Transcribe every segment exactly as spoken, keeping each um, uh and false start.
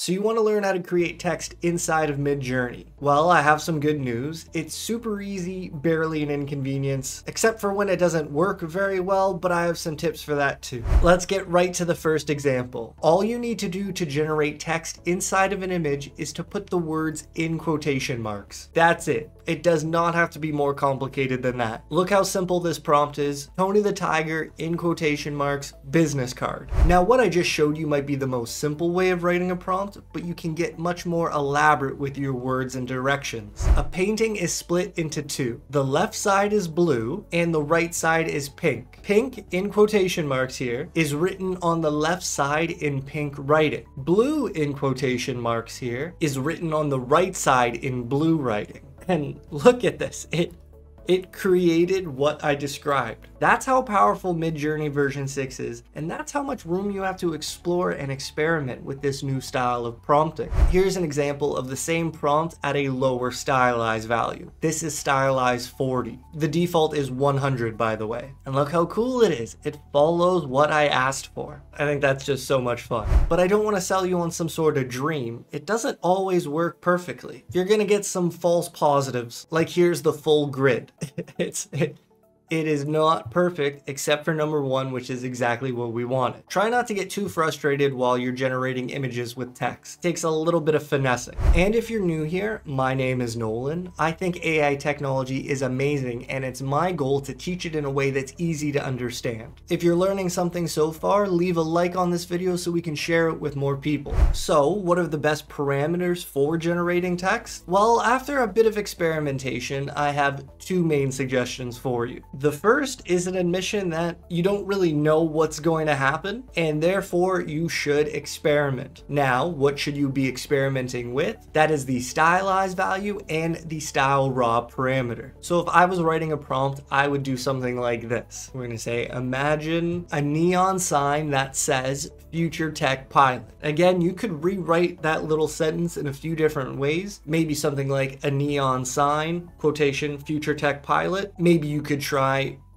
So you want to learn how to create text inside of MidJourney? Well, I have some good news. It's super easy, barely an inconvenience, except for when it doesn't work very well, but I have some tips for that too. Let's get right to the first example. All you need to do to generate text inside of an image is to put the words in quotation marks. That's it. It does not have to be more complicated than that. Look how simple this prompt is. Tony the Tiger in quotation marks, business card. Now what I just showed you might be the most simple way of writing a prompt, but you can get much more elaborate with your words and directions. A painting is split into two. The left side is blue and the right side is pink. Pink, in quotation marks here, is written on the left side in pink writing. Blue, in quotation marks here, is written on the right side in blue writing. And look at this. It It created what I described. That's how powerful MidJourney version six is, and that's how much room you have to explore and experiment with this new style of prompting. Here's an example of the same prompt at a lower stylized value. This is stylized forty. The default is one hundred, by the way. And look how cool it is. It follows what I asked for. I think that's just so much fun. But I don't want to sell you on some sort of dream. It doesn't always work perfectly. You're gonna get some false positives, like here's the full grid. it's it, it is not perfect except for number one, which is exactly what we wanted. Try not to get too frustrated while you're generating images with text. It takes a little bit of finessing. And if you're new here, my name is Nolan. I think A I technology is amazing, and it's my goal to teach it in a way that's easy to understand. If you're learning something so far, leave a like on this video so we can share it with more people. So what are the best parameters for generating text? Well, after a bit of experimentation, I have two main suggestions for you. The first is an admission that you don't really know what's going to happen, and therefore you should experiment. Now, what should you be experimenting with? That is the stylized value and the style raw parameter. So if I was writing a prompt, I would do something like this. We're gonna say, imagine a neon sign that says future tech pilot. Again, you could rewrite that little sentence in a few different ways. Maybe something like a neon sign, quotation, future tech pilot. Maybe you could try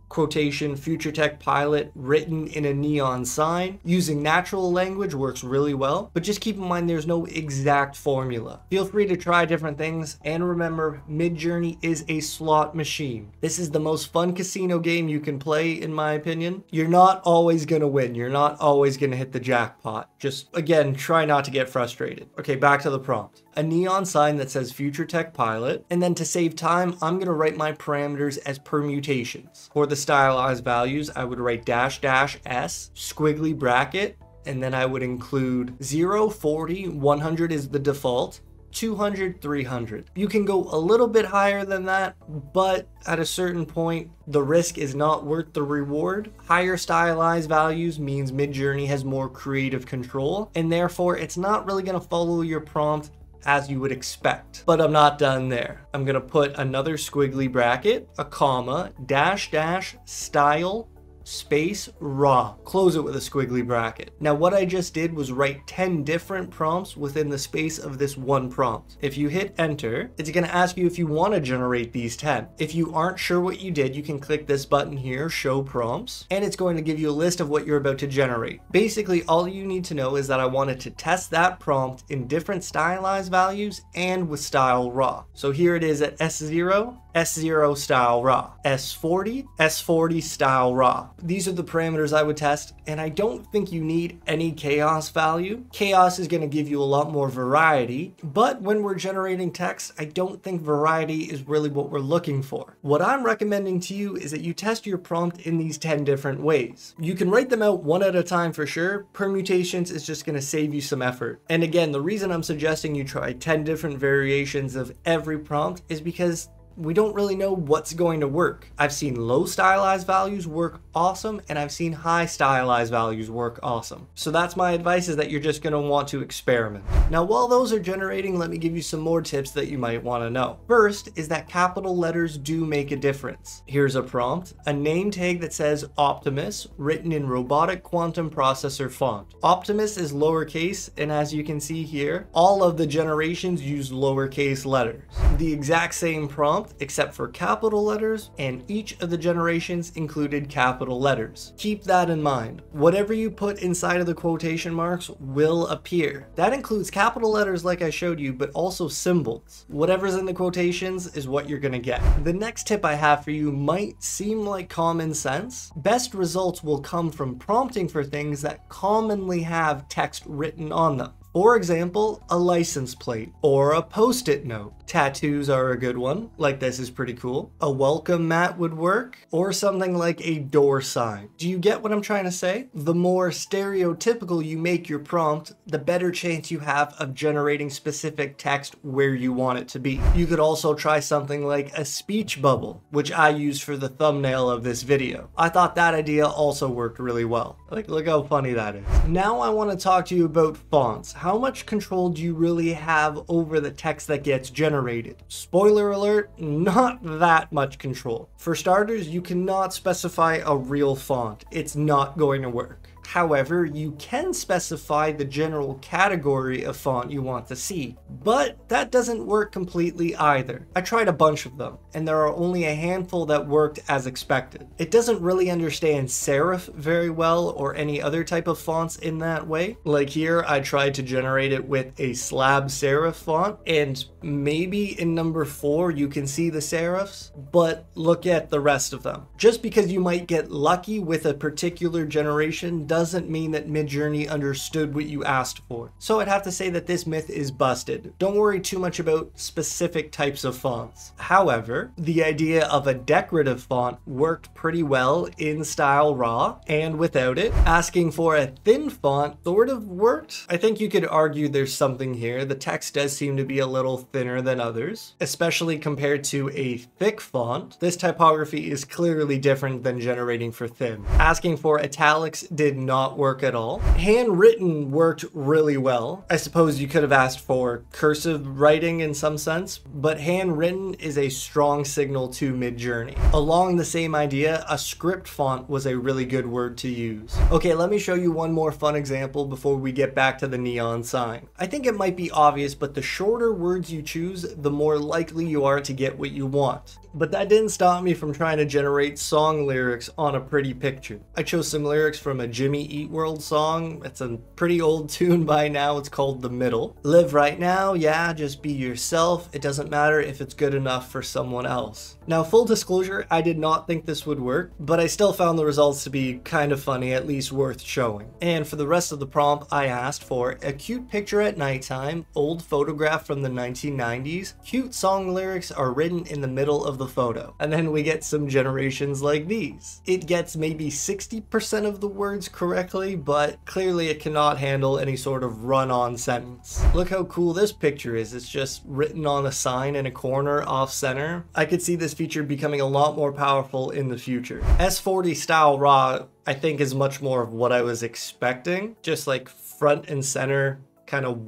quotation, future tech pilot written in a neon sign. Using natural language works really well, but just keep in mind there's no exact formula. Feel free to try different things, and remember, MidJourney is a slot machine. This is the most fun casino game you can play, in my opinion. You're not always gonna win. You're not always gonna hit the jackpot. Just, again, try not to get frustrated. Okay, back to the prompt. A neon sign that says future tech pilot, and then to save time, I'm gonna write my parameters as permutations. For the stylized values, I would write dash dash s, squiggly bracket, and then I would include zero, forty, one hundred is the default, two hundred, three hundred. You can go a little bit higher than that, but at a certain point, the risk is not worth the reward. Higher stylized values means MidJourney has more creative control, and therefore it's not really gonna follow your prompt as you would expect. But I'm not done there. I'm gonna put another squiggly bracket, a comma, dash dash style space raw, close it with a squiggly bracket. Now what I just did was write ten different prompts within the space of this one prompt. If you hit enter, it's going to ask you if you want to generate these ten. If you aren't sure what you did, you can click this button here, show prompts, and it's going to give you a list of what you're about to generate. Basically all you need to know is that I wanted to test that prompt in different stylized values and with style raw. So here it is at S zero, S zero style raw, S forty, S forty style raw. These are the parameters I would test, and I don't think you need any chaos value. Chaos is going to give you a lot more variety, but when we're generating text, I don't think variety is really what we're looking for. What I'm recommending to you is that you test your prompt in these ten different ways. You can write them out one at a time for sure. Permutations is just going to save you some effort. And again, the reason I'm suggesting you try ten different variations of every prompt is because we don't really know what's going to work. I've seen low stylized values work awesome, and I've seen high stylized values work awesome. So that's my advice, is that you're just going to want to experiment. Now while those are generating, let me give you some more tips that you might want to know. First is that capital letters do make a difference. Here's a prompt, a name tag that says Optimus written in robotic quantum processor font. Optimus is lowercase, and as you can see here, all of the generations use lowercase letters. The exact same prompt spelt except for capital letters, and each of the generations included capital letters. Keep that in mind. Whatever you put inside of the quotation marks will appear. That includes capital letters like I showed you, but also symbols. Whatever's in the quotations is what you're gonna get. The next tip I have for you might seem like common sense. Best results will come from prompting for things that commonly have text written on them. For example, a license plate or a post-it note. Tattoos are a good one, like this is pretty cool. A welcome mat would work, or something like a door sign. Do you get what I'm trying to say? The more stereotypical you make your prompt, the better chance you have of generating specific text where you want it to be. You could also try something like a speech bubble, which I used for the thumbnail of this video. I thought that idea also worked really well. Like, look how funny that is. Now I want to talk to you about fonts. How much control do you really have over the text that gets generated? Spoiler alert, not that much control. For starters, you cannot specify a real font. It's not going to work. However, you can specify the general category of font you want to see, but that doesn't work completely either. I tried a bunch of them, and there are only a handful that worked as expected. It doesn't really understand serif very well or any other type of fonts in that way. Like here, I tried to generate it with a slab serif font, and maybe in number four you can see the serifs, but look at the rest of them. Just because you might get lucky with a particular generation doesn't doesn't mean that MidJourney understood what you asked for. So I'd have to say that this myth is busted. Don't worry too much about specific types of fonts. However, the idea of a decorative font worked pretty well in Style Raw and without it. Asking for a thin font sort of worked. I think you could argue there's something here. The text does seem to be a little thinner than others, especially compared to a thick font. This typography is clearly different than generating for thin. Asking for italics did not Not work at all. Handwritten worked really well. I suppose you could have asked for cursive writing in some sense, but handwritten is a strong signal to MidJourney. Along the same idea, a script font was a really good word to use. Okay, let me show you one more fun example before we get back to the neon sign. I think it might be obvious, but the shorter words you choose, the more likely you are to get what you want. But that didn't stop me from trying to generate song lyrics on a pretty picture. I chose some lyrics from a Jimmy Eat World song. It's a pretty old tune by now. It's called The Middle. Live right now, yeah, just be yourself. It doesn't matter if it's good enough for someone else. Now, full disclosure, I did not think this would work, but I still found the results to be kind of funny, at least worth showing. And for the rest of the prompt, I asked for a cute picture at nighttime, old photograph from the nineteen nineties, cute song lyrics are written in the middle of the photo. And then we get some generations like these. It gets maybe sixty percent of the words correctly, but clearly it cannot handle any sort of run-on sentence. Look how cool this picture is. It's just written on a sign in a corner off center. I could see this feature becoming a lot more powerful in the future. S forty Style Raw, I think, is much more of what I was expecting. Just like front and center, kind of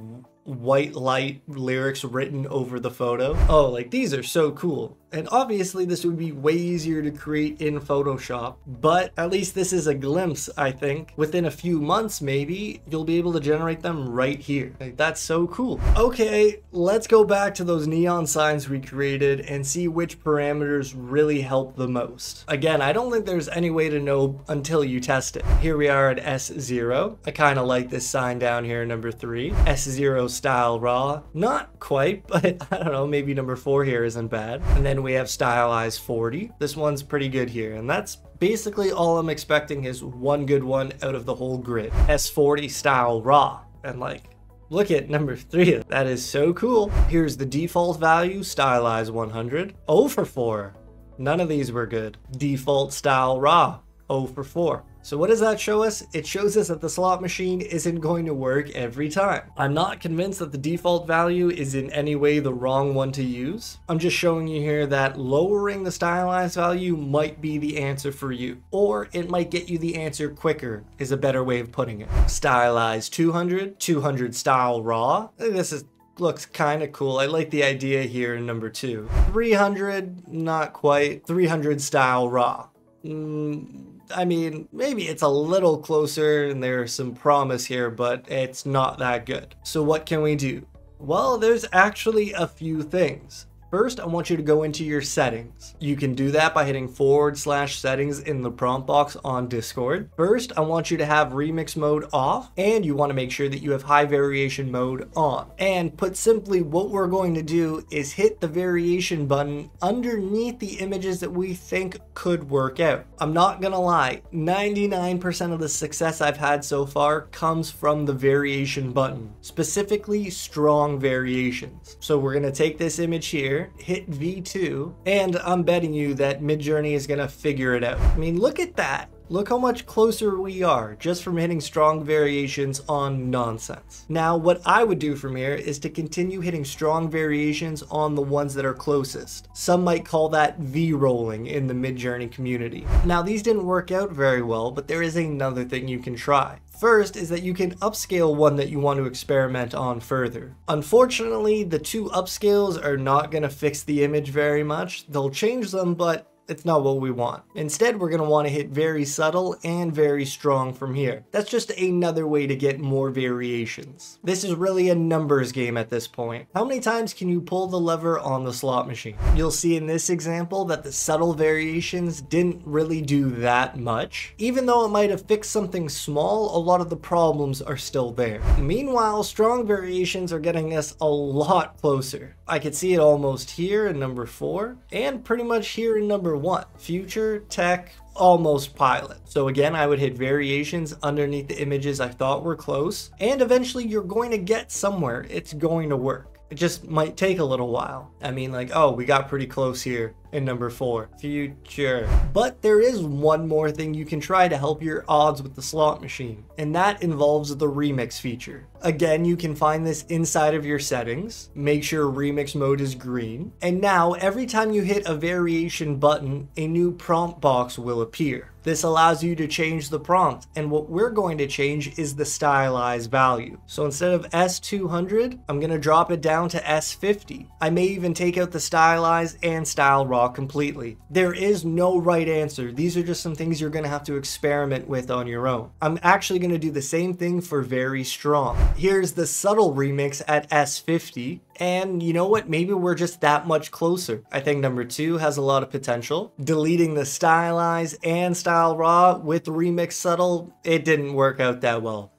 white light lyrics written over the photo. Oh, like these are so cool. And obviously this would be way easier to create in Photoshop, but at least this is a glimpse, I think. Within a few months, maybe, you'll be able to generate them right here. Like, that's so cool. Okay, let's go back to those neon signs we created and see which parameters really help the most. Again, I don't think there's any way to know until you test it. Here we are at S zero. I kind of like this sign down here, number three. S zero Style Raw. Not quite, but I don't know, maybe number four here isn't bad. And then we have Stylize forty. This one's pretty good here, and that's basically all I'm expecting is one good one out of the whole grid. S forty Style Raw, and like, look at number three. That is so cool. Here's the default value, Stylize one hundred. zero for four. None of these were good. Default Style Raw, zero for four. So what does that show us? It shows us that the slot machine isn't going to work every time. I'm not convinced that the default value is in any way the wrong one to use. I'm just showing you here that lowering the stylized value might be the answer for you, or it might get you the answer quicker is a better way of putting it. Stylize two hundred, two hundred Style Raw. This is looks kind of cool. I like the idea here in number two. three hundred, not quite. three hundred Style Raw. Mm, I mean, maybe it's a little closer and there's some promise here, but it's not that good. So what can we do? Well, there's actually a few things. First, I want you to go into your settings. You can do that by hitting forward slash settings in the prompt box on Discord. First, I want you to have remix mode off, and you want to make sure that you have high variation mode on. And put simply, what we're going to do is hit the variation button underneath the images that we think could work out. I'm not gonna lie, ninety-nine percent of the success I've had so far comes from the variation button, specifically strong variations. So we're gonna take this image here, hit V two, and I'm betting you that MidJourney is gonna figure it out. I mean, look at that. Look how much closer we are just from hitting strong variations on nonsense. Now, what I would do from here is to continue hitting strong variations on the ones that are closest. Some might call that V-rolling in the MidJourney community. Now, these didn't work out very well, but there is another thing you can try. First is that you can upscale one that you want to experiment on further. Unfortunately, the two upscales are not going to fix the image very much. They'll change them, but it's not what we want. Instead, we're going to want to hit very subtle and very strong from here. That's just another way to get more variations. This is really a numbers game at this point. How many times can you pull the lever on the slot machine? You'll see in this example that the subtle variations didn't really do that much. Even though it might have fixed something small, a lot of the problems are still there. Meanwhile, strong variations are getting us a lot closer. I could see it almost here in number four, and pretty much here in number one. Future, tech, almost pilot. So again, I would hit variations underneath the images I thought were close, and eventually you're going to get somewhere. It's going to work. It just might take a little while. I mean, like, oh, we got pretty close here in number four, future. But there is one more thing you can try to help your odds with the slot machine, and that involves the remix feature. Again, you can find this inside of your settings. Make sure remix mode is green. And now every time you hit a variation button, a new prompt box will appear. This allows you to change the prompt, and what we're going to change is the stylized value. So instead of S two hundred, I'm gonna drop it down to S fifty. I may even take out the stylized and style raw completely. There is no right answer. These are just some things you're gonna have to experiment with on your own. I'm actually gonna do the same thing for very strong. Here's the subtle remix at S fifty. And you know what? Maybe we're just that much closer. I think number two has a lot of potential. Deleting the stylize and style raw with remix subtle, it didn't work out that well.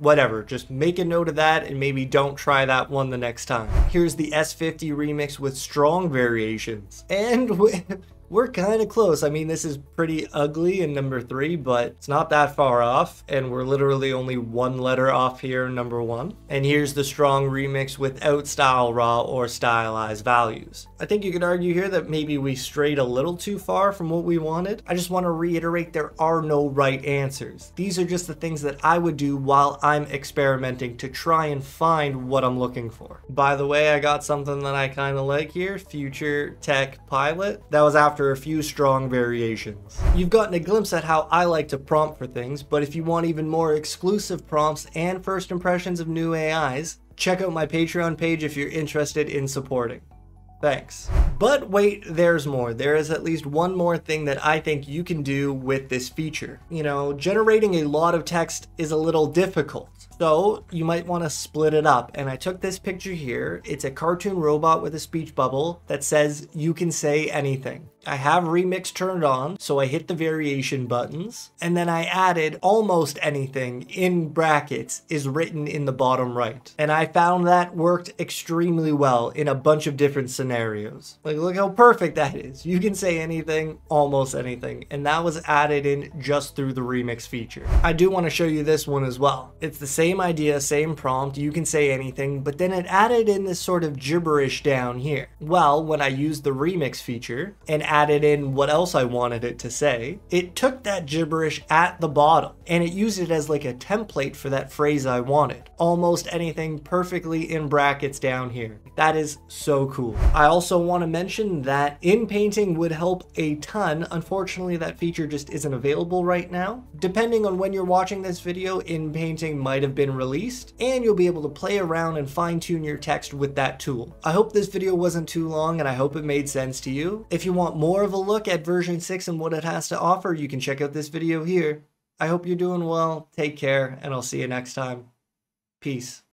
Whatever, just make a note of that and maybe don't try that one the next time. Here's the S fifty remix with strong variations. And with... we're kind of close. I mean, this is pretty ugly in number three, but it's not that far off. And we're literally only one letter off here in number one. And here's the strong remix without style raw or stylized values. I think you could argue here that maybe we strayed a little too far from what we wanted. I just want to reiterate, there are no right answers. These are just the things that I would do while I'm experimenting to try and find what I'm looking for. By the way, I got something that I kind of like here, future tech pilot. That was after a few strong variations. You've gotten a glimpse at how I like to prompt for things, but if you want even more exclusive prompts and first impressions of new A Is, check out my Patreon page if you're interested in supporting. Thanks. But wait, there's more. There is at least one more thing that I think you can do with this feature. You know, generating a lot of text is a little difficult, so you might want to split it up. And I took this picture here. It's a cartoon robot with a speech bubble that says, you can say anything. I have remix turned on, so I hit the variation buttons, and then I added almost anything in brackets is written in the bottom right. And I found that worked extremely well in a bunch of different scenarios. Like, look how perfect that is. You can say anything, almost anything. And that was added in just through the remix feature. I do want to show you this one as well. It's the same idea, same prompt, you can say anything, but then it added in this sort of gibberish down here. Well, when I used the remix feature and added in what else I wanted it to say, it took that gibberish at the bottom and it used it as like a template for that phrase I wanted. Almost anything, perfectly in brackets down here. That is so cool. I also want to mention that inpainting would help a ton. Unfortunately, that feature just isn't available right now. Depending on when you're watching this video, inpainting might have been released, and you'll be able to play around and fine-tune your text with that tool. I hope this video wasn't too long and I hope it made sense to you. If you want more of a look at version six and what it has to offer, you can check out this video here. I hope you're doing well, take care, and I'll see you next time. Peace.